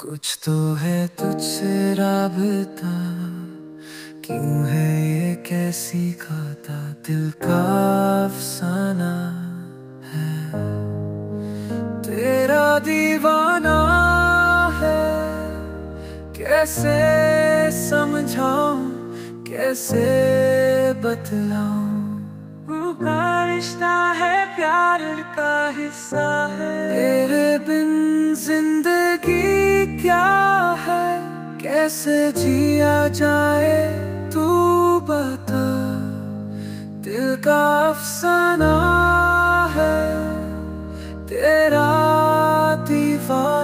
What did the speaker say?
कुछ तो है तुझसे राबता, क्यों है ये कैसी खाता, दिल का अफसाना है तेरा दीवाना है। कैसे समझाऊं, कैसे बतलाऊं, रूबा रिश्ता है प्यार का हिस्सा है। तेरे बिन जिंदगी क्या है, कैसे जिया जाए तू बता, दिल का अफसाना है तेरा दीवाना।